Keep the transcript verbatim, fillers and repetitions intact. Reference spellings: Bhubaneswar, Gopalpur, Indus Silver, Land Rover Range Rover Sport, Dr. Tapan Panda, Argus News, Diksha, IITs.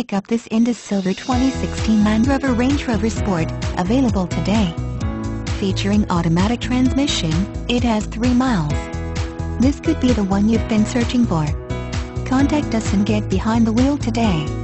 pick up this Indus Silver twenty sixteen Land Rover Range Rover Sport, available today. Featuring automatic transmission, it has three miles. This could be the one you've been searching for. Contact us and get behind the wheel today.